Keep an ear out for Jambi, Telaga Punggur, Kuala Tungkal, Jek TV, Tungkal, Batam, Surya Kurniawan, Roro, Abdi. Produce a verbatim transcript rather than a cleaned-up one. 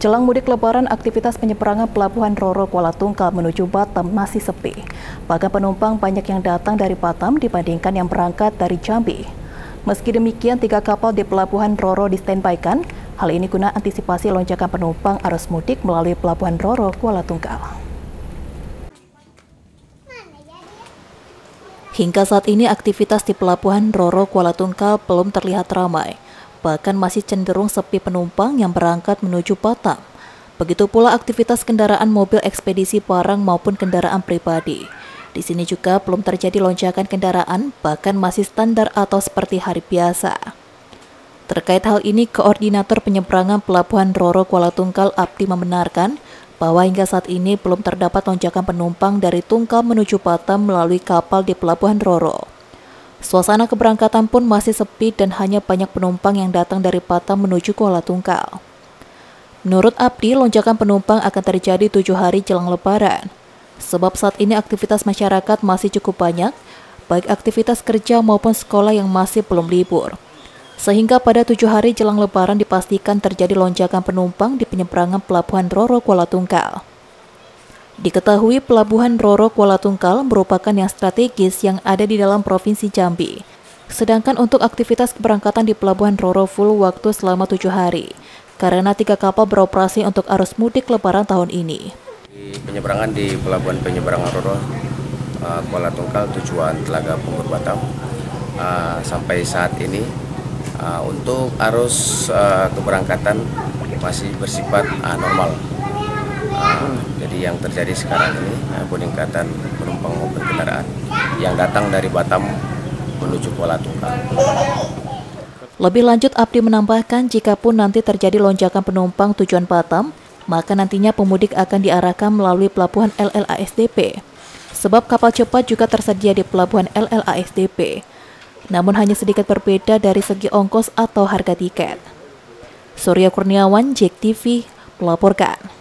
Jelang mudik lebaran, aktivitas penyeberangan pelabuhan Roro Kuala Tungkal menuju Batam masih sepi. Bahkan penumpang banyak yang datang dari Batam dibandingkan yang berangkat dari Jambi. Meski demikian, tiga kapal di pelabuhan Roro di-standby-kan. Hal ini guna antisipasi lonjakan penumpang arus mudik melalui pelabuhan Roro Kuala Tungkal. Hingga saat ini, aktivitas di pelabuhan Roro Kuala Tungkal belum terlihat ramai. Bahkan masih cenderung sepi penumpang yang berangkat menuju Batam. Begitu pula aktivitas kendaraan mobil ekspedisi barang maupun kendaraan pribadi. Di sini juga belum terjadi lonjakan kendaraan, bahkan masih standar atau seperti hari biasa. Terkait hal ini, Koordinator Penyeberangan Pelabuhan Roro Kuala Tungkal Abdi membenarkan bahwa hingga saat ini belum terdapat lonjakan penumpang dari Tungkal menuju Batam melalui kapal di Pelabuhan Roro. Suasana keberangkatan pun masih sepi dan hanya banyak penumpang yang datang dari Batam menuju Kuala Tungkal. Menurut Abdi, lonjakan penumpang akan terjadi tujuh hari jelang lebaran. Sebab saat ini aktivitas masyarakat masih cukup banyak, baik aktivitas kerja maupun sekolah yang masih belum libur. Sehingga pada tujuh hari jelang lebaran dipastikan terjadi lonjakan penumpang di penyeberangan Pelabuhan Roro Kuala Tungkal. Diketahui Pelabuhan Roro Kuala Tungkal merupakan yang strategis yang ada di dalam Provinsi Jambi. Sedangkan untuk aktivitas keberangkatan di Pelabuhan Roro full waktu selama tujuh hari, karena tiga kapal beroperasi untuk arus mudik lebaran tahun ini. Di penyeberangan di Pelabuhan Penyeberangan Roro uh, Kuala Tungkal tujuan Telaga Punggur Batam uh, sampai saat ini uh, untuk arus uh, keberangkatan masih bersifat uh, normal. Uh, jadi yang terjadi sekarang ini uh, peningkatan penumpang maupun kendaraan yang datang dari Batam menuju Kuala Tungkal. Lebih lanjut, Abdi menambahkan jika pun nanti terjadi lonjakan penumpang tujuan Batam, maka nantinya pemudik akan diarahkan melalui pelabuhan L L A S D P. Sebab kapal cepat juga tersedia di pelabuhan L L A S D P. Namun hanya sedikit berbeda dari segi ongkos atau harga tiket. Surya Kurniawan, Jek T V, melaporkan.